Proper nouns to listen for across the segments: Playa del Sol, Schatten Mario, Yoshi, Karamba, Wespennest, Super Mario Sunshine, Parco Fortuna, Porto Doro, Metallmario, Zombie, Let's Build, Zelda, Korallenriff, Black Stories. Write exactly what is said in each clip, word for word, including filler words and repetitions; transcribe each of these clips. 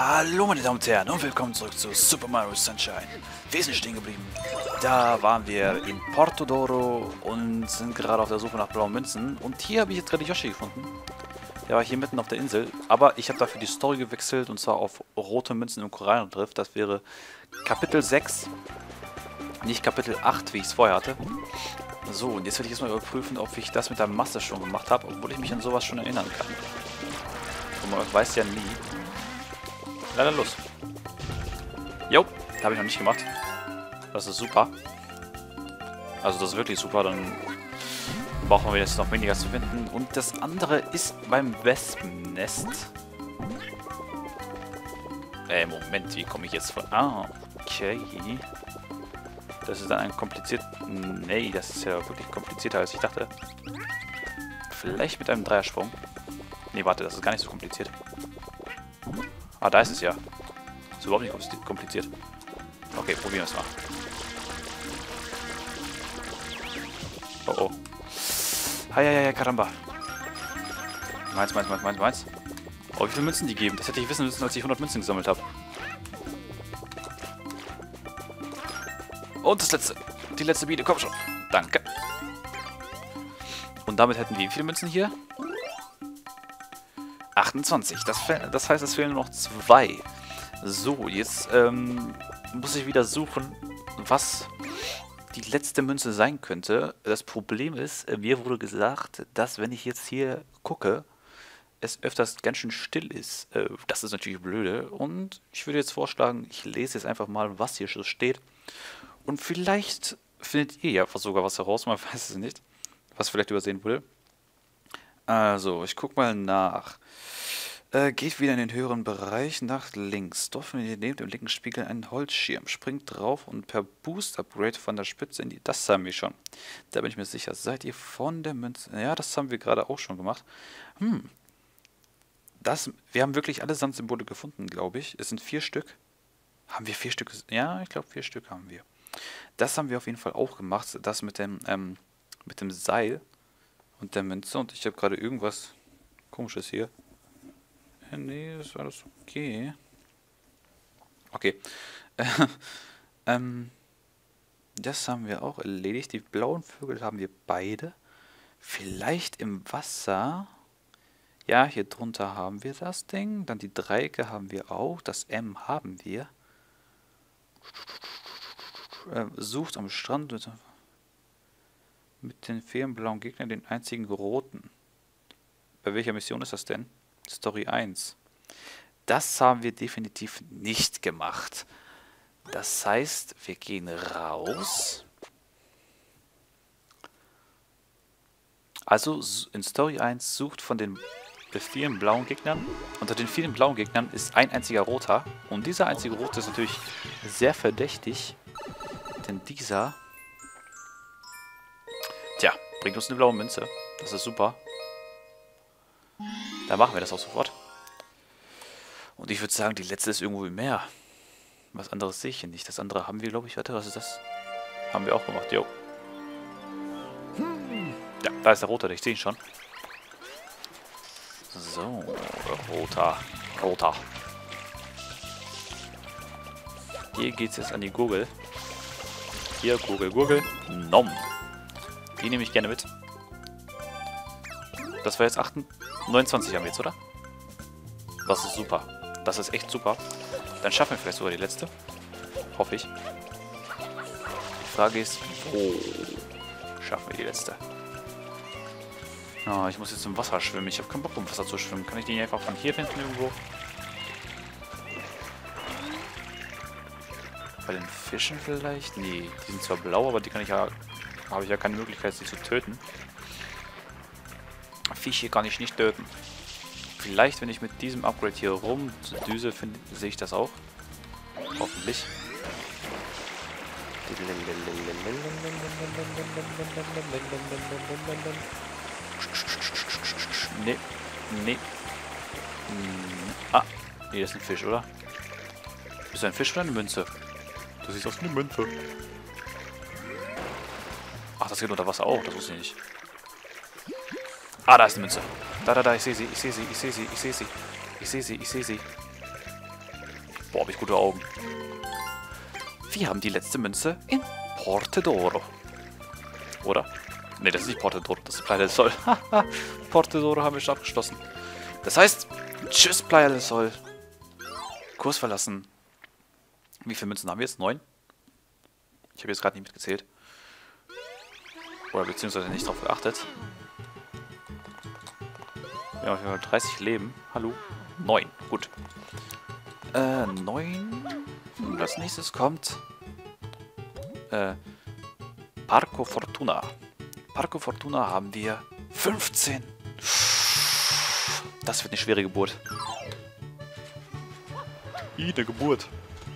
Hallo meine Damen und Herren und willkommen zurück zu Super Mario Sunshine. Wir sind stehen geblieben. Da waren wir in Porto Doro und sind gerade auf der Suche nach blauen Münzen. Und hier habe ich jetzt gerade Yoshi gefunden. Der war hier mitten auf der Insel. Aber ich habe dafür die Story gewechselt und zwar auf rote Münzen im Korallenriff. Das wäre Kapitel sechs, nicht Kapitel acht, wie ich es vorher hatte. So, und jetzt werde ich erstmal überprüfen, ob ich das mit der Masse schon gemacht habe, obwohl ich mich an sowas schon erinnern kann. Und man weiß ja nie. Leider los. Jo, habe ich noch nicht gemacht. Das ist super. Also das ist wirklich super, dann brauchen wir jetzt noch weniger zu finden. Und das andere ist beim Wespennest. Äh, Moment, wie komme ich jetzt von... Ah, okay. Das ist dann ein kompliziert... Nee, das ist ja wirklich komplizierter, als ich dachte. Vielleicht mit einem Dreiersprung. Nee, warte, das ist gar nicht so kompliziert. Ah, da ist es ja. Ist überhaupt nicht kompliziert. Okay, probieren wir es mal. Oh oh. Heieiei, Karamba. Meins, meins, meins, meins, meins. Oh, wie viele Münzen die geben? Das hätte ich wissen müssen, als ich hundert Münzen gesammelt habe. Und das letzte. Die letzte Biene, komm schon. Danke. Und damit hätten wir wie viele Münzen hier? achtundzwanzig. Das, das heißt, es fehlen nur noch zwei. So, jetzt ähm, muss ich wieder suchen, was die letzte Münze sein könnte. Das Problem ist, mir wurde gesagt, dass wenn ich jetzt hier gucke, es öfters ganz schön still ist. Äh, das ist natürlich blöde. Und ich würde jetzt vorschlagen, ich lese jetzt einfach mal, was hier so steht. Und vielleicht findet ihr ja sogar was heraus, man weiß es nicht, was vielleicht übersehen wurde. Also, ich guck mal nach. Äh, geht wieder in den höheren Bereich nach links. Dort findet ihr neben dem linken Spiegel einen Holzschirm. Springt drauf und per Boost-Upgrade von der Spitze in die... Das haben wir schon. Da bin ich mir sicher. Seid ihr von der Münze... Ja, das haben wir gerade auch schon gemacht. Hm. Das, wir haben wirklich alle Sandsymbole gefunden, glaube ich. Es sind vier Stück. Haben wir vier Stück... Ja, ich glaube, vier Stück haben wir. Das haben wir auf jeden Fall auch gemacht. Das mit dem, ähm, mit dem Seil... Und der Münze. Und ich habe gerade irgendwas Komisches hier. Äh, nee, das war alles okay. Okay. Äh, ähm, das haben wir auch erledigt. Die blauen Vögel haben wir beide. Vielleicht im Wasser. Ja, hier drunter haben wir das Ding. Dann die Dreiecke haben wir auch. Das M haben wir. Äh, sucht am Strand... Mit den vielen blauen Gegnern den einzigen roten. Bei welcher Mission ist das denn? Story eins. Das haben wir definitiv nicht gemacht. Das heißt, wir gehen raus. Also in Story eins sucht von den vielen blauen Gegnern. Unter den vielen blauen Gegnern ist ein einziger roter. Und dieser einzige rote ist natürlich sehr verdächtig. Denn dieser... Tja, bringt uns eine blaue Münze. Das ist super. Dann machen wir das auch sofort. Und ich würde sagen, die letzte ist irgendwo im Meer. Was anderes sehe ich hier nicht. Das andere haben wir, glaube ich. Warte, was ist das? Haben wir auch gemacht, jo. Ja, da ist der Roter, ich sehe ihn schon. So, Roter. Roter. Hier geht's jetzt an die Gurgel. Hier, Gurgel, Gurgel. Nom. Die nehme ich gerne mit. Das war jetzt neunundzwanzig haben wir jetzt, oder? Das ist super. Das ist echt super. Dann schaffen wir vielleicht sogar die letzte. Hoffe ich. Die Frage ist, wo schaffen wir die letzte? Oh, ich muss jetzt im Wasser schwimmen. Ich habe keinen Bock, um Wasser zu schwimmen. Kann ich den einfach von hier finden irgendwo? Bei den Fischen vielleicht? Nee, die sind zwar blau, aber die kann ich ja... Habe ich ja keine Möglichkeit, sie zu töten. Fische kann ich nicht töten. Vielleicht, wenn ich mit diesem Upgrade hier rumdüse, sehe ich das auch. Hoffentlich. Nee, nee. Ah, nee, das ist ein Fisch, oder? Ist das ein Fisch oder eine Münze? Du siehst aus wie eine Münze. Ach, das geht unter Wasser auch, das wusste ich nicht. Ah, da ist eine Münze. Da, da, da, ich sehe sie, ich sehe sie, ich sehe sie, ich sehe sie. Ich sehe sie, ich sehe sie. Boah, hab ich gute Augen. Wir haben die letzte Münze in Porto Doro. Oder? Ne, das ist nicht Porto Doro, das ist Playa del Sol. Haha, Porto Doro haben wir schon abgeschlossen. Das heißt, tschüss Playa del Sol. Kurs verlassen. Wie viele Münzen haben wir jetzt? Neun? Ich habe jetzt gerade nicht mitgezählt. Oder beziehungsweise nicht drauf geachtet. Wir haben auf jeden Fall dreißig Leben. Hallo? neun. Gut. Äh, neun. Und als nächstes kommt... Äh, Parco Fortuna. Parco Fortuna haben wir fünfzehn. Das wird eine schwere Geburt. Ih, eine Geburt.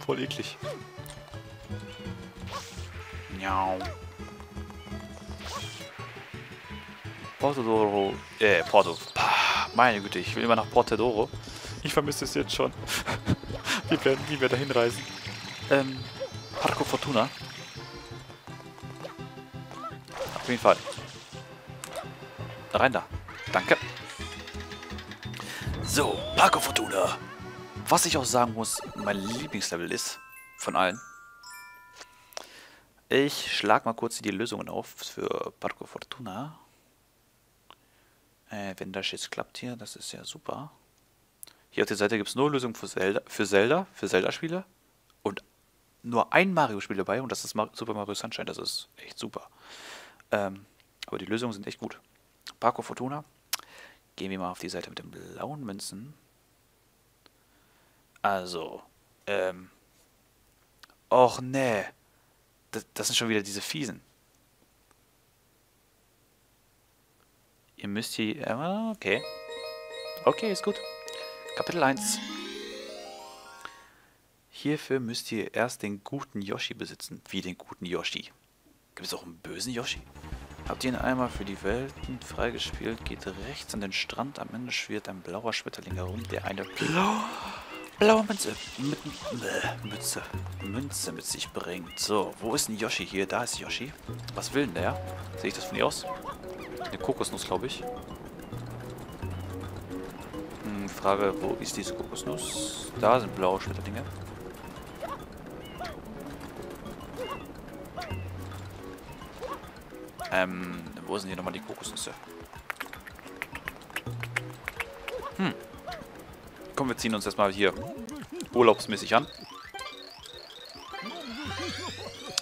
Voll eklig. Miau. Porto Doro. Äh, Porto. Pah, meine Güte, ich will immer nach Porto Doro. Ich vermisse es jetzt schon. Wir werden nie mehr dahin reisen. Ähm, Parco Fortuna. Auf jeden Fall. Rein da. Danke. So, Parco Fortuna. Was ich auch sagen muss, mein Lieblingslevel ist, von allen. Ich schlag mal kurz die Lösungen auf für Parco Fortuna. Äh, wenn das jetzt klappt hier, das ist ja super. Hier auf der Seite gibt es nur Lösungen für Zelda, für Zelda, für Zelda-Spiele. Und nur ein Mario-Spiel dabei und das ist Super Mario Sunshine, das ist echt super. Ähm, aber die Lösungen sind echt gut. Parco Fortuna. Gehen wir mal auf die Seite mit den blauen Münzen. Also, ähm... Och, nee. Das, das sind schon wieder diese Fiesen. Ihr müsst hier... Äh, okay. Okay, ist gut. Kapitel eins. Hierfür müsst ihr erst den guten Yoshi besitzen. Wie den guten Yoshi. Gibt es auch einen bösen Yoshi? Habt ihr ihn einmal für die Welten freigespielt, geht rechts an den Strand. Am Ende schwirrt ein blauer Schmetterling herum, der eine blaue, blaue Münze, mit, Mütze, Münze mit sich bringt. So, wo ist denn Yoshi hier? Da ist Yoshi. Was will denn der? Sehe ich das von hier aus? Eine Kokosnuss, glaube ich. Hm, Frage, wo ist diese Kokosnuss? Da sind blaue Schmetterlinge. Ähm, wo sind hier nochmal die Kokosnüsse? Hm. Komm, wir ziehen uns erstmal hier urlaubsmäßig an.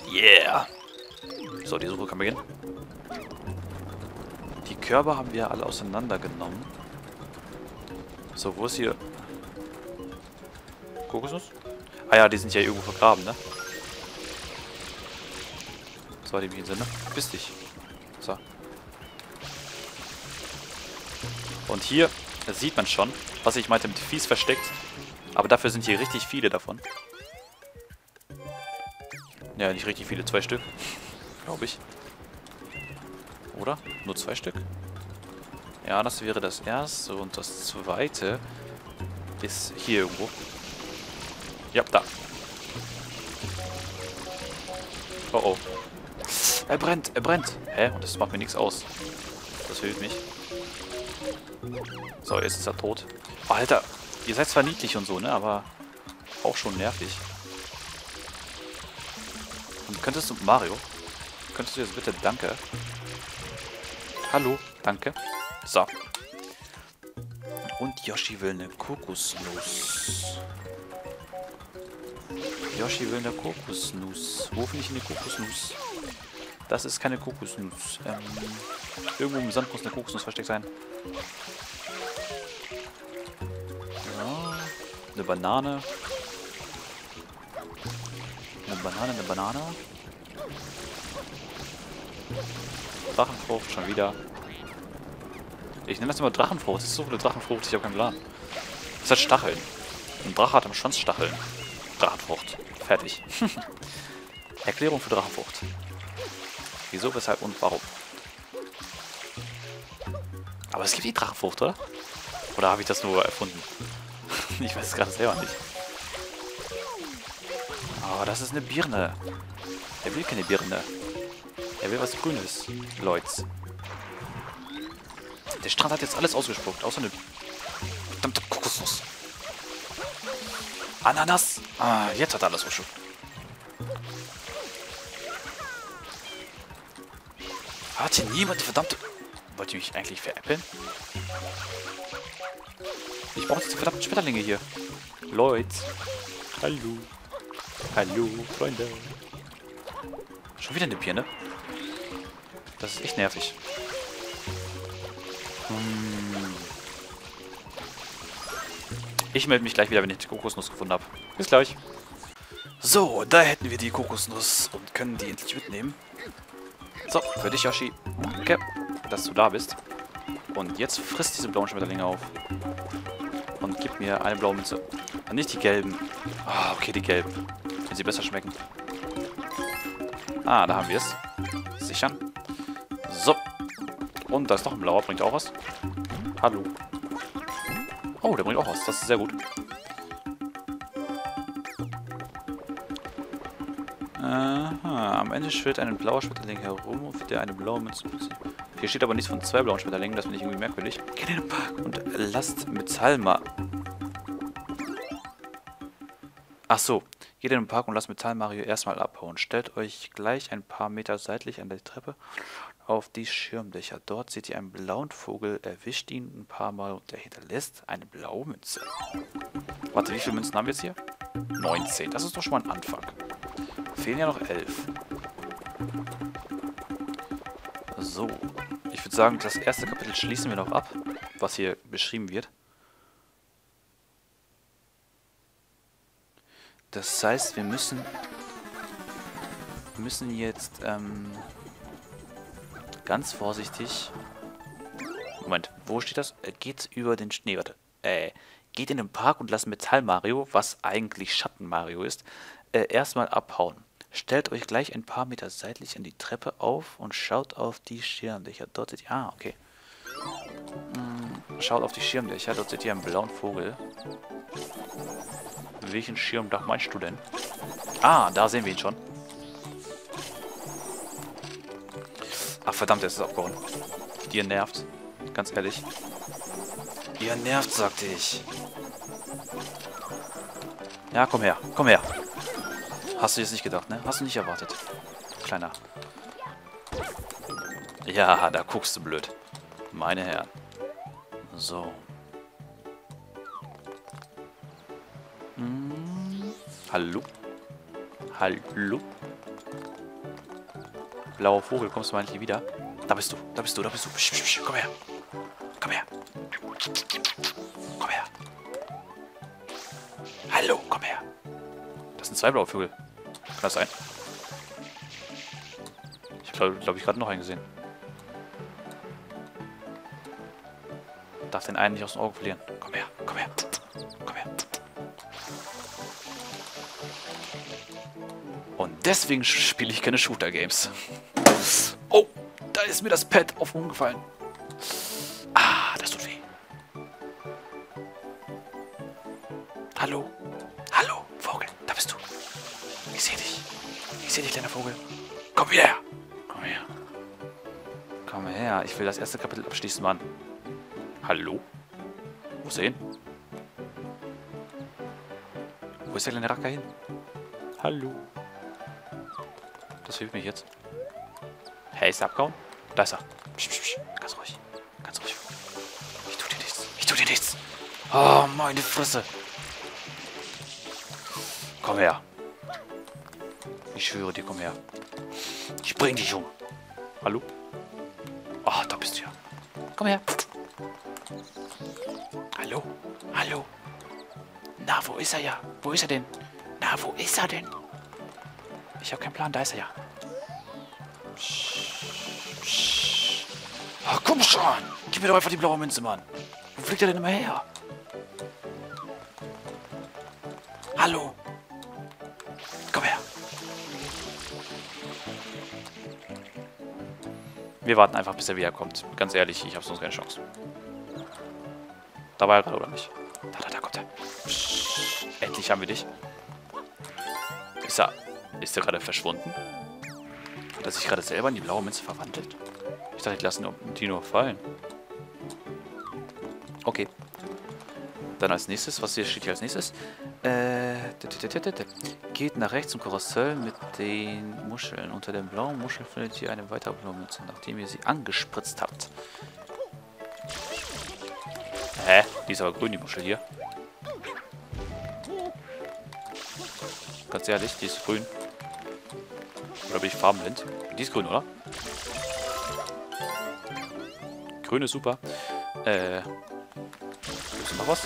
Yeah! So, die Suche kann beginnen. Die Körbe haben wir alle auseinandergenommen. So, wo ist hier... Kokosnuss? Ah ja, die sind ja irgendwo vergraben, ne? So, die mich in Sinne. Bist dich. So. Und hier sieht man schon, was ich meinte mit Fies versteckt. Aber dafür sind hier richtig viele davon. Ja, nicht richtig viele. Zwei Stück. Glaube ich. Oder? Nur zwei Stück? Ja, das wäre das erste. Und das zweite ist hier irgendwo. Ja, da. Oh oh. Er brennt, er brennt. Hä? Und das macht mir nichts aus. Das hilft mich. So, jetzt ist er tot. Oh, Alter, ihr seid zwar niedlich und so, ne? Aber auch schon nervig. Und könntest du... Mario, könntest du jetzt bitte... Danke. Hallo, danke. So. Und Yoshi will eine Kokosnuss. Yoshi will eine Kokosnuss. Wo finde ich eine Kokosnuss? Das ist keine Kokosnuss. Ähm, irgendwo im Sand muss eine Kokosnuss versteckt sein. Ja, eine Banane. Eine Banane, eine Banane. Drachenfrucht, schon wieder. Ich nenne das immer Drachenfrucht. Das ist so eine Drachenfrucht, ich habe keinen Plan. Das hat Stacheln. Ein Drache hat am Schwanz Stacheln. Drachenfrucht. Fertig. Erklärung für Drachenfrucht. Wieso, weshalb und warum? Aber es gibt die Drachenfrucht, oder? Oder habe ich das nur erfunden? Ich weiß es gerade selber nicht. Oh, das ist eine Birne. Er will keine Birne. Er will was Grünes, Leute. Der Strand hat jetzt alles ausgespuckt, außer eine verdammte Kokosnuss. Ananas. Ah, jetzt hat er alles geschafft. Hat hier niemand die verdammte... Wollt ihr mich eigentlich veräppeln? Ich brauche jetzt die verdammten Schmetterlinge hier. Leute. Hallo. Hallo, Freunde. Schon wieder eine Birne. Das ist echt nervig. Hm. Ich melde mich gleich wieder, wenn ich die Kokosnuss gefunden habe. Bis gleich. So, da hätten wir die Kokosnuss und können die endlich mitnehmen. So, für dich, Yoshi. Danke, dass du da bist. Und jetzt frisst diese blauen Schmetterlinge auf. Und gib mir eine blaue Münze. Ah, nicht die gelben. Ah, okay, die gelben. Wenn sie besser schmecken. Ah, da haben wir es. Sichern. So. Und da ist noch ein blauer. Bringt auch was. Hallo. Oh, der bringt auch was. Das ist sehr gut. Aha. Am Ende schwirrt ein blauer Schmetterling herum, auf der eine blaue Münze. Hier steht aber nichts von zwei blauen Schmetterlingen. Das finde ich irgendwie merkwürdig. Geht in den Park und lasst Metallmario. Ach so. Geht in den Park und lasst Metallmario erstmal abhauen. Stellt euch gleich ein paar Meter seitlich an der Treppe auf die Schirmdächer. Dort seht ihr einen blauen Vogel, erwischt ihn ein paar Mal und er hinterlässt eine blaue Münze. Warte, wie viele Münzen haben wir jetzt hier? neunzehn. Das ist doch schon mal ein Anfang. Fehlen ja noch elf. So. Ich würde sagen, das erste Kapitel schließen wir noch ab, was hier beschrieben wird. Das heißt, wir müssen, wir müssen jetzt... Ähm, Ganz vorsichtig. Moment, wo steht das? Er geht über den Schnee. Warte. Äh, geht in den Park und lasst Metallmario, was eigentlich Schatten Mario ist, äh, erstmal abhauen. Stellt euch gleich ein paar Meter seitlich an die Treppe auf und schaut auf die Schirmdächer. Dort seht ihr. Ah, okay. Hm, schaut auf die Schirmdächer. Dort seht ihr einen blauen Vogel. Welchen Schirmdach meinst du denn? Ah, da sehen wir ihn schon. Ach verdammt, jetzt ist es abgehauen. Ihr nervt. Ganz ehrlich. Ihr nervt, sagte ich. Ja, komm her. Komm her. Hast du jetzt nicht gedacht, ne? Hast du nicht erwartet. Kleiner. Ja, da guckst du blöd. Meine Herren. So. Hm. Hallo? Hallo? Blauer Vogel, kommst du mal endlich wieder? Da bist du, da bist du, da bist du. Psch, psch, psch, komm her. Komm her. Komm her. Hallo, komm her. Das sind zwei blaue Vögel. Kann das sein? Ich glaube, glaub ich gerade noch einen gesehen. Darf den einen nicht aus dem Auge verlieren. Komm her, komm her. Komm her. Und deswegen spiele ich keine Shooter-Games. Oh, da ist mir das Pad auf den Hund gefallen. Ah, das tut weh. Hallo? Hallo, Vogel, da bist du. Ich sehe dich. Ich sehe dich, kleiner Vogel. Komm wieder her. Komm her. Komm her, ich will das erste Kapitel abschließen, Mann. Hallo? Wo ist er hin? Wo ist der kleine Racker hin? Hallo? Das hilft mich jetzt. Hey, ist er abgehauen? Da ist er. Psch, psch, psch. Ganz ruhig. Ganz ruhig. Ich tu dir nichts. Ich tu dir nichts. Oh, meine Fresse. Komm her. Ich schwöre dir, komm her. Ich bring dich um. Hallo? Ah, oh, da bist du ja. Komm her. Hallo? Hallo? Na, wo ist er ja? Wo ist er denn? Na, wo ist er denn? Ich habe keinen Plan. Da ist er ja. Oh, komm schon! Gib mir doch einfach die blaue Münze, Mann. Wo fliegt er denn immer her? Hallo! Komm her! Wir warten einfach, bis er wiederkommt. Ganz ehrlich, ich habe sonst keine Chance. Da war er gerade, oder nicht? Da, da, da kommt er. Endlich haben wir dich. Ist er... Ist der gerade verschwunden? Hat er sich gerade selber in die blaue Münze verwandelt? Ich dachte, ich lasse die nur fallen. Okay. Dann als nächstes, was hier steht hier als nächstes? Äh, geht nach rechts zum Karussell mit den Muscheln. Unter den blauen Muscheln findet ihr eine weitere Blaumütze, nachdem ihr sie angespritzt habt. Hä? Die ist aber grün, die Muschel hier. Ganz ehrlich, die ist grün. Oder bin ich farbenblind? Die ist grün, oder? Grün ist super. Äh... Gibt's noch was?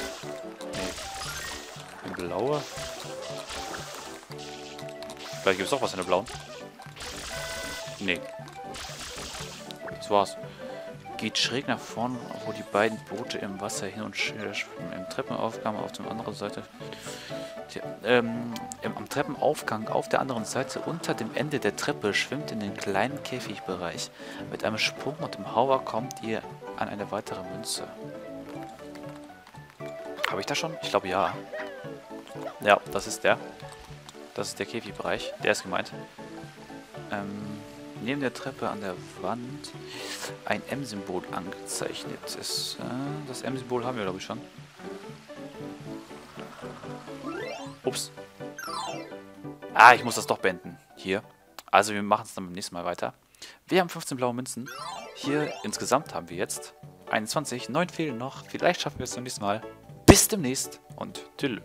Nee. Eine blaue. Vielleicht gibt es doch was in der blauen. Nee. Das war's. Geht schräg nach vorn, wo die beiden Boote im Wasser hin und her schwimmen. Im Treppenaufgang auf der anderen Seite... Die, ähm, im, am Treppenaufgang auf der anderen Seite unter dem Ende der Treppe schwimmt in den kleinen Käfigbereich. Mit einem Sprung und dem Hauer kommt ihr an eine weitere Münze. Habe ich das schon? Ich glaube ja. Ja, das ist der. Das ist der Käfigbereich. Der ist gemeint. Ähm, neben der Treppe an der Wand ein M-Symbol angezeichnet ist. Äh, das M-Symbol haben wir, glaube ich, schon. Ups. Ah, ich muss das doch beenden. Hier. Also wir machen es dann beim nächsten Mal weiter. Wir haben fünfzehn blaue Münzen. Hier insgesamt haben wir jetzt einundzwanzig. neun fehlen noch. Vielleicht schaffen wir es beim nächsten Mal. Bis demnächst und tschüss.